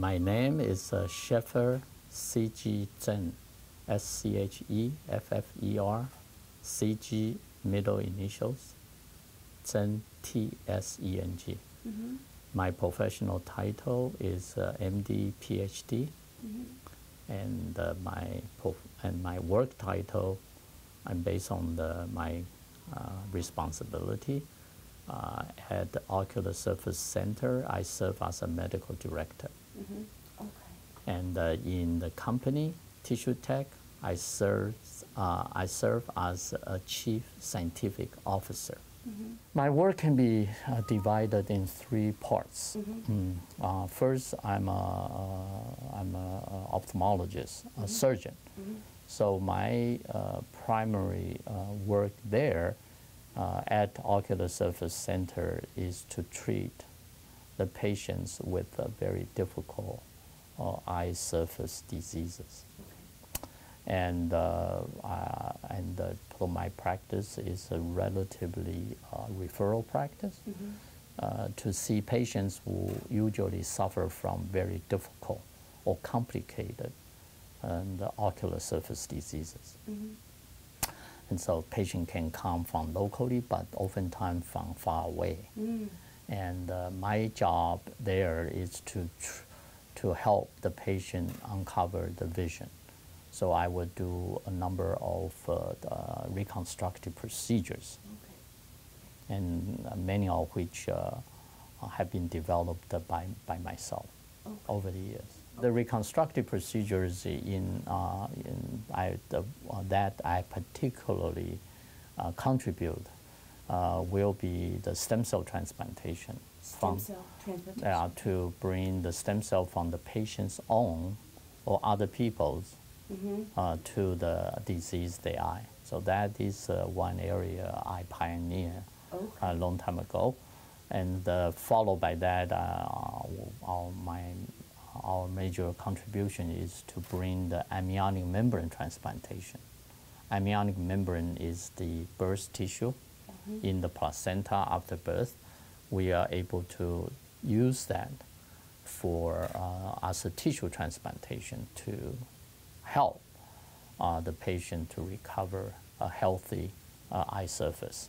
My name is Scheffer Tseng, S-C-H-E-F-F-E-R, C-G, middle initials, Tseng, T-S-E-N-G. Mm-hmm. My professional title is MD, PhD, mm-hmm. and my work title, I'm based on my responsibility. At the Ocular Surface Center, I serve as a medical director. Mm-hmm. Okay. And in the company, TissueTech, I serve as a chief scientific officer. Mm-hmm. My work can be divided in three parts. Mm-hmm. First, I'm an ophthalmologist, mm-hmm. a surgeon. Mm-hmm. So my primary work there at Ocular Surface Center is to treat the patients with very difficult eye surface diseases. Okay. And so my practice is a relatively referral practice, mm-hmm. To see patients who usually suffer from very difficult or complicated and ocular surface diseases. Mm-hmm. And so patient can come from locally, but oftentimes from far away. Mm. And my job there is to help the patient uncover the vision. So I would do a number of the reconstructive procedures, okay. and many of which have been developed by myself, okay. over the years. The reconstructive procedures that I particularly contribute will be the stem cell transplantation. To bring the stem cell from the patient's own or other people's, mm-hmm. To the disease they are. So that is one area I pioneered, okay. a long time ago. And followed by that, our major contribution is to bring the amniotic membrane transplantation. Amniotic membrane is the birth tissue, mm-hmm. in the placenta after birth. We are able to use that for as a tissue transplantation to help the patient to recover a healthy eye surface.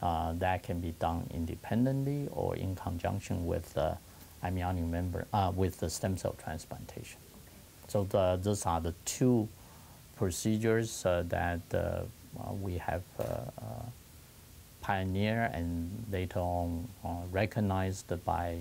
That can be done independently or in conjunction with amniotic membrane, with the stem cell transplantation. Okay. So those are the two procedures that we have pioneered and later on recognized by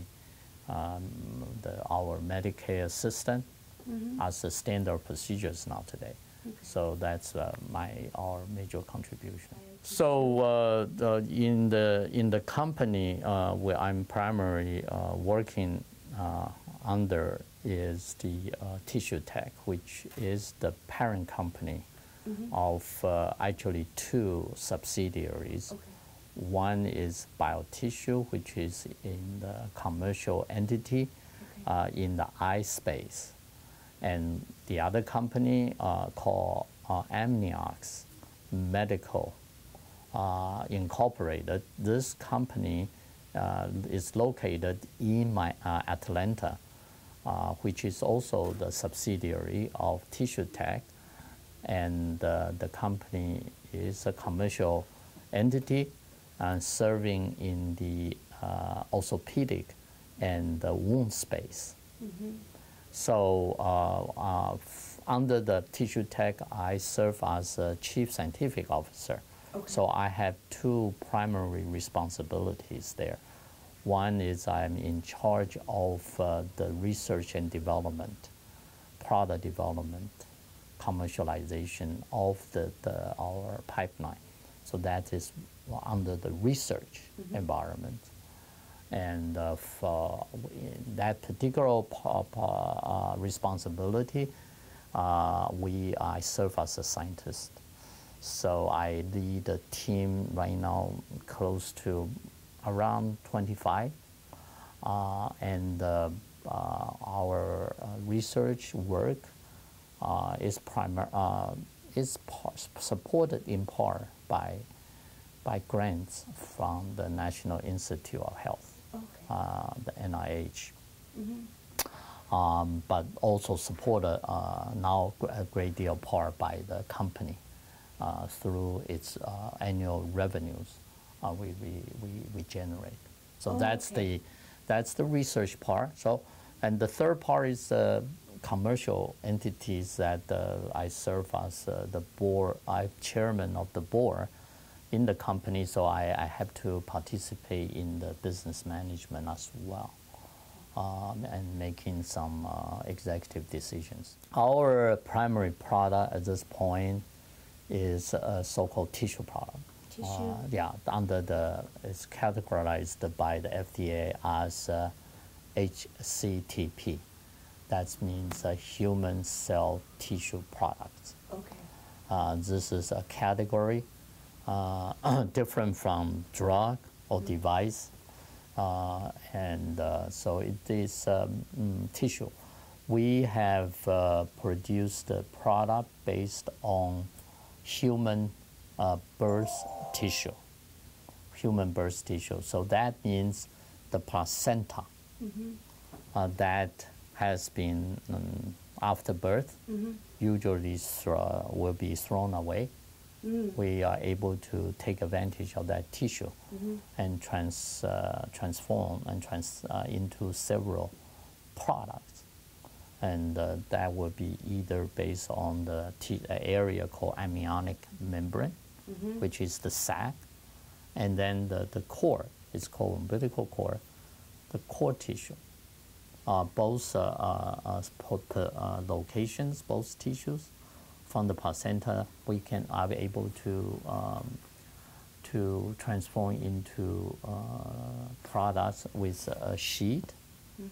our Medicare system, mm-hmm. as the standard procedures now today. Okay. So that's our major contribution. So in the company where I'm primarily working under is the TissueTech, which is the parent company, mm-hmm. of actually two subsidiaries. Okay. One is Biotissue, which is in the commercial entity, okay. In the eye space, and the other company called Amniox Medical. Incorporated. This company is located in Atlanta, which is also the subsidiary of TissueTech, and the company is a commercial entity serving in the orthopedic and the wound space. Mm-hmm. So under the TissueTech, I serve as a chief scientific officer. Okay. So I have two primary responsibilities there. One is I'm in charge of the research and development, product development, commercialization of our pipeline. So that is under the research, mm-hmm. environment. And for that particular responsibility, I serve as a scientist. So I lead a team right now close to around 25, and our research work is supported in part by grants from the National Institute of Health, okay. The NIH. Mm-hmm. but also supported now a great deal part by the company through its annual revenues we generate. So that's the research part. So, and the third part is the commercial entities that I serve as the board. I'm chairman of the board in the company, so I have to participate in the business management as well, and making some executive decisions. Our primary product at this point is a so-called tissue product. Tissue? Yeah, it's categorized by the FDA as HCTP. That means human cell tissue products. Okay. This is a category different from drug or device, and so it is tissue. We have produced a product based on human birth tissue. Human birth tissue. So that means the placenta that has been after birth, usually will be thrown away. We are able to take advantage of that tissue and transform and into several products. And that will be either based on the area called amniotic membrane, which is the sac, and then the core, it's called umbilical core, the core tissue. Both locations, both tissues, from the placenta, we are able to transform into products with a sheet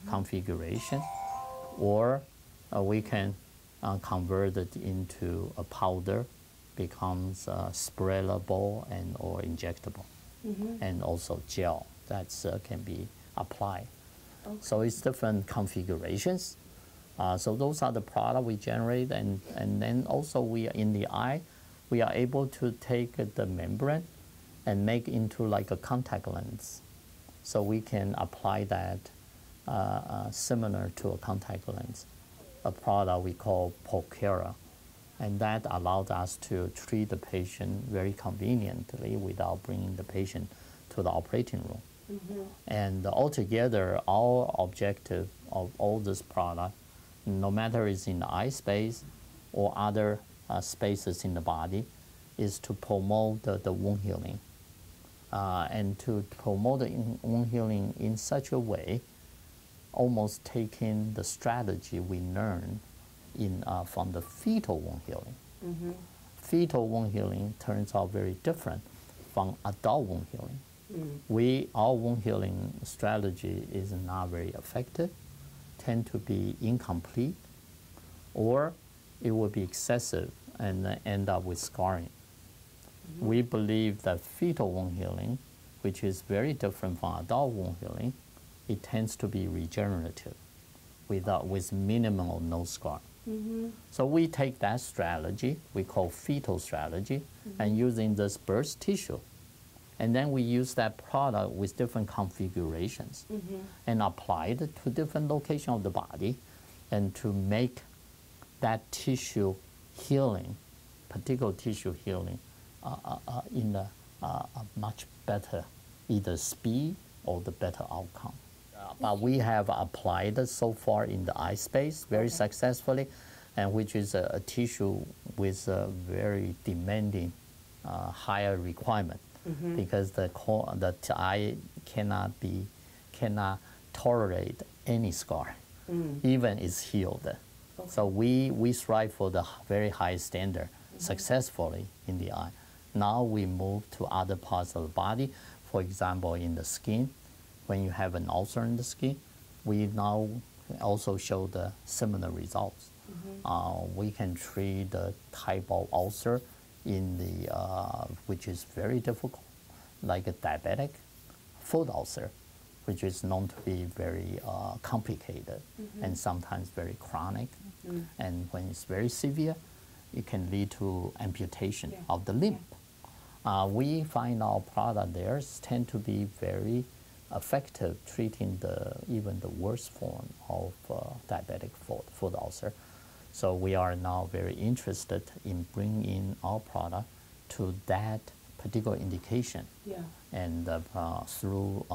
configuration, or we can convert it into a powder, becomes sprayable and or injectable, and also gel that can be applied. Okay. So it's different configurations. So those are the products we generate, and then also we in the eye, we are able to take the membrane and make into like a contact lens. So we can apply that similar to a contact lens, a product we call Polcura. And that allowed us to treat the patient very conveniently without bringing the patient to the operating room. And altogether, our objective of all this product, no matter it's in the eye space or other spaces in the body, is to promote the wound healing. And to promote the wound healing in such a way, almost taking the strategy we learned in, from the fetal wound healing. Fetal wound healing turns out very different from adult wound healing. Our wound healing strategy is not very effective, tend to be incomplete, or it will be excessive and end up with scarring. We believe that fetal wound healing, which is very different from adult wound healing, it tends to be regenerative with minimal or no scar. So we take that strategy, we call fetal strategy, and using this birth tissue, and then we use that product with different configurations and apply it to different locations of the body, and to make that tissue healing, particular tissue healing, in a much better either speed or the better outcome. But we have applied it so far in the eye space very successfully, and which is a tissue with a very demanding higher requirement. Because the eye cannot tolerate any scar, even it's healed. So we strive for the very high standard successfully in the eye. Now we move to other parts of the body. For example, in the skin, when you have an ulcer in the skin, we now also show the similar results. We can treat the type of ulcer in the, which is very difficult, like a diabetic foot ulcer, which is known to be very complicated and sometimes very chronic. And when it's very severe, it can lead to amputation of the limb. We find our product there tend to be very effective treating even the worst form of diabetic foot ulcer. So we are now very interested in bringing our product to that particular indication, yeah, and through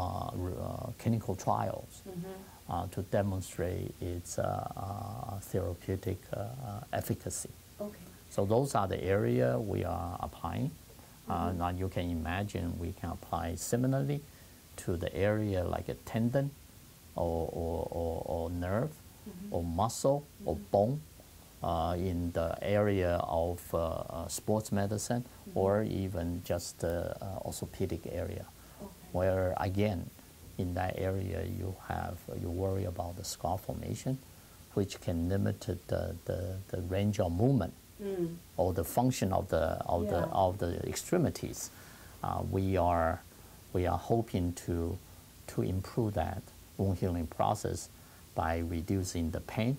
clinical trials, mm-hmm, to demonstrate its therapeutic efficacy. Okay. So those are the areas we are applying. Mm-hmm. Now you can imagine we can apply similarly to the area like a tendon or nerve, mm-hmm, or muscle, mm-hmm, or bone, in the area of sports medicine, mm-hmm, or even just the orthopedic area, okay, where again in that area you worry about the scar formation, which can limit the range of movement, mm, or the function of the extremities. We are hoping to improve that wound healing process by reducing the pain,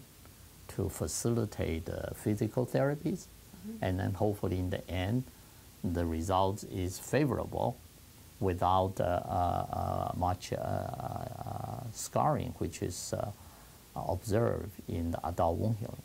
to facilitate physical therapies, mm-hmm, and then hopefully in the end the result is favorable without much scarring, which is observed in the adult wound healing.